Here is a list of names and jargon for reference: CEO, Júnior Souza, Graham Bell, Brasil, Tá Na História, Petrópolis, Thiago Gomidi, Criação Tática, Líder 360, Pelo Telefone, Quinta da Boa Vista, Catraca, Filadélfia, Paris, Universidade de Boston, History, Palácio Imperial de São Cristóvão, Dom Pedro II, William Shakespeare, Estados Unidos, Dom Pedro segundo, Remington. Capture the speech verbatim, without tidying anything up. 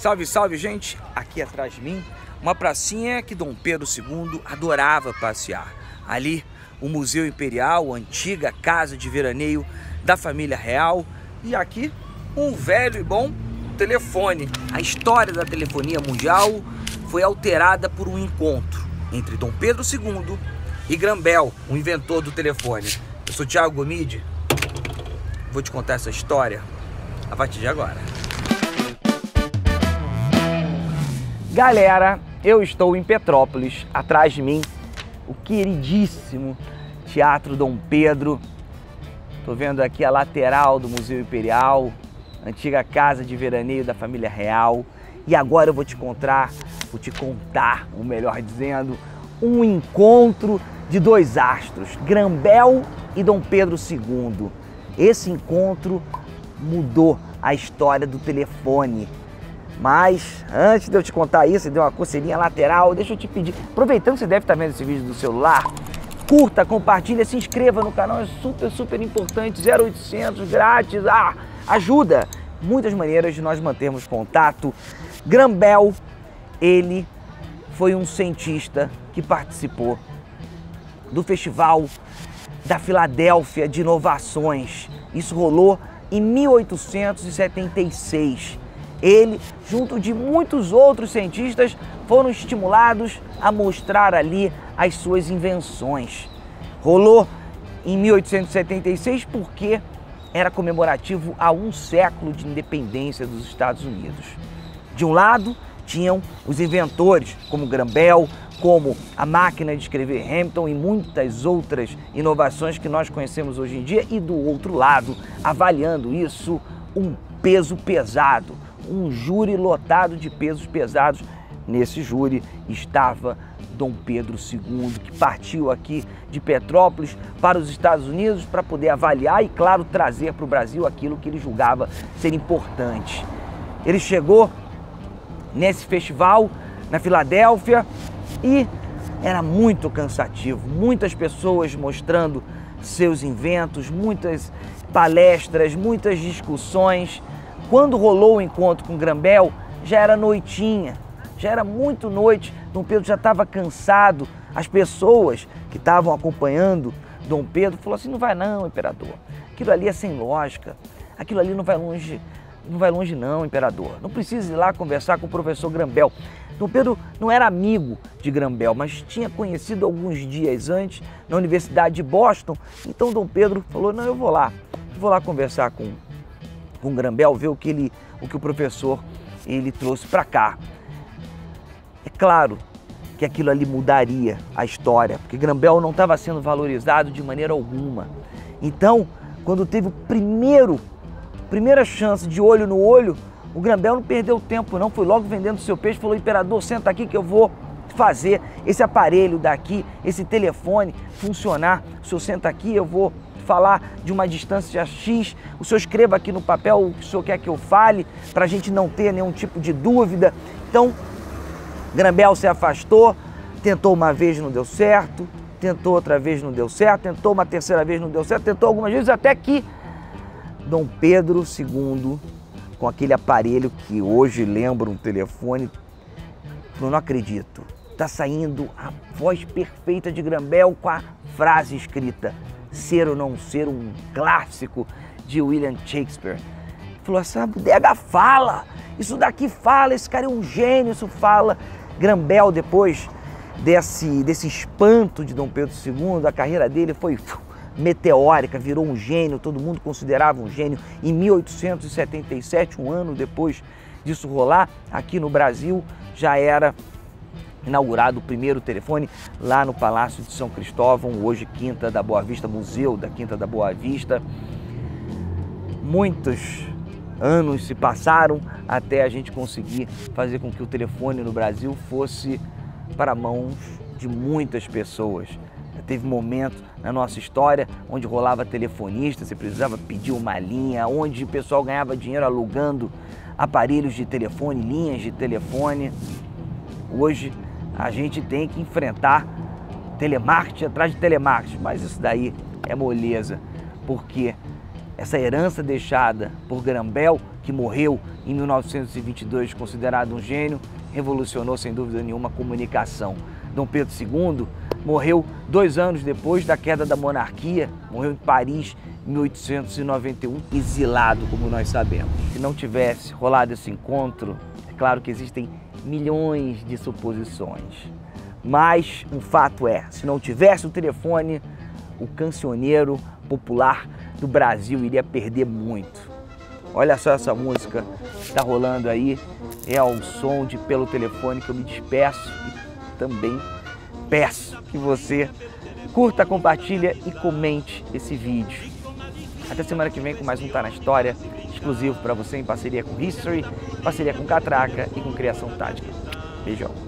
Salve, salve, gente! Aqui atrás de mim, uma pracinha que Dom Pedro segundo adorava passear. Ali, o Museu Imperial, a antiga casa de veraneio da família real. E aqui, um velho e bom telefone. A história da telefonia mundial foi alterada por um encontro entre Dom Pedro segundo e Graham Bell, o inventor do telefone. Eu sou Thiago Gomidi. Vou te contar essa história a partir de agora. Galera, eu estou em Petrópolis, atrás de mim, o queridíssimo Teatro Dom Pedro. Estou vendo aqui a lateral do Museu Imperial, antiga casa de veraneio da família real. E agora eu vou te contar, vou te contar, ou melhor dizendo, um encontro de dois astros, Graham Bell e Dom Pedro segundo. Esse encontro mudou a história do telefone. Mas antes de eu te contar isso, deu uma coceirinha lateral, deixa eu te pedir, aproveitando que você deve estar vendo esse vídeo do celular, curta, compartilha, se inscreva no canal, é super, super importante, zero oitocentos, grátis, ah, ajuda! Muitas maneiras de nós mantermos contato. Graham Bell, ele foi um cientista que participou do Festival da Filadélfia de Inovações. Isso rolou em mil oitocentos e setenta e seis. Ele, junto de muitos outros cientistas, foram estimulados a mostrar ali as suas invenções. Rolou em mil oitocentos e setenta e seis porque era comemorativo a um século de independência dos Estados Unidos. De um lado, tinham os inventores, como Graham Bell, como a máquina de escrever Remington e muitas outras inovações que nós conhecemos hoje em dia. E do outro lado, avaliando isso, um peso pesado. Um júri lotado de pesos pesados. Nesse júri estava Dom Pedro segundo, que partiu aqui de Petrópolis para os Estados Unidos para poder avaliar e, claro, trazer para o Brasil aquilo que ele julgava ser importante. Ele chegou nesse festival na Filadélfia e era muito cansativo. Muitas pessoas mostrando seus inventos, muitas palestras, muitas discussões. Quando rolou o encontro com Graham Bell, já era noitinha, já era muito noite, Dom Pedro já estava cansado. As pessoas que estavam acompanhando Dom Pedro falaram assim, não vai não, imperador, aquilo ali é sem lógica, aquilo ali não vai longe, não vai longe não, imperador, não precisa ir lá conversar com o professor Graham Bell. Dom Pedro não era amigo de Graham Bell, mas tinha conhecido alguns dias antes na Universidade de Boston, então Dom Pedro falou, não, eu vou lá, eu vou lá conversar com com Graham Bell, ver o que, ele, o que o professor ele trouxe para cá. É claro que aquilo ali mudaria a história, porque Graham Bell não estava sendo valorizado de maneira alguma. Então, quando teve o primeiro, primeira chance de olho no olho, o Graham Bell não perdeu tempo não, foi logo vendendo seu peixe, falou, imperador, senta aqui que eu vou fazer esse aparelho daqui, esse telefone funcionar. O senhor senta aqui, eu vou falar de uma distância X, o senhor escreva aqui no papel o que o senhor quer que eu fale, para a gente não ter nenhum tipo de dúvida. Então, Graham Bell se afastou, tentou uma vez, não deu certo, tentou outra vez, não deu certo, tentou uma terceira vez, não deu certo, tentou algumas vezes, até que Dom Pedro segundo, com aquele aparelho que hoje lembra um telefone, falou, não acredito, está saindo a voz perfeita de Graham Bell com a frase escrita, ser ou não ser um clássico de William Shakespeare. Falou, essa bodega fala, isso daqui fala, esse cara é um gênio, isso fala. Graham Bell, depois desse, desse espanto de Dom Pedro segundo, a carreira dele foi pff, meteórica, virou um gênio, todo mundo considerava um gênio. Em mil oitocentos e setenta e sete, um ano depois disso rolar, aqui no Brasil já era inaugurado o primeiro telefone lá no Palácio de São Cristóvão, hoje Quinta da Boa Vista, Museu da Quinta da Boa Vista. Muitos anos se passaram até a gente conseguir fazer com que o telefone no Brasil fosse para mãos de muitas pessoas. Teve momento na nossa história onde rolava telefonista, você precisava pedir uma linha, onde o pessoal ganhava dinheiro alugando aparelhos de telefone, linhas de telefone. Hoje a gente tem que enfrentar telemarketing atrás de telemarketing, mas isso daí é moleza, porque essa herança deixada por Graham Bell, que morreu em mil novecentos e vinte e dois, considerado um gênio, revolucionou sem dúvida nenhuma a comunicação. Dom Pedro segundo morreu dois anos depois da queda da monarquia, morreu em Paris em mil oitocentos e noventa e um, exilado, como nós sabemos. Se não tivesse rolado esse encontro, é claro que existem milhões de suposições, mas um fato é, se não tivesse o telefone, o cancioneiro popular do Brasil iria perder muito. Olha só essa música que está rolando aí, é ao som de Pelo Telefone que eu me despeço e também peço que você curta, compartilha e comente esse vídeo. Até semana que vem com mais um Tá Na História, exclusivo para você em parceria com History, parceria com Catraca e com Criação Tática. Beijão!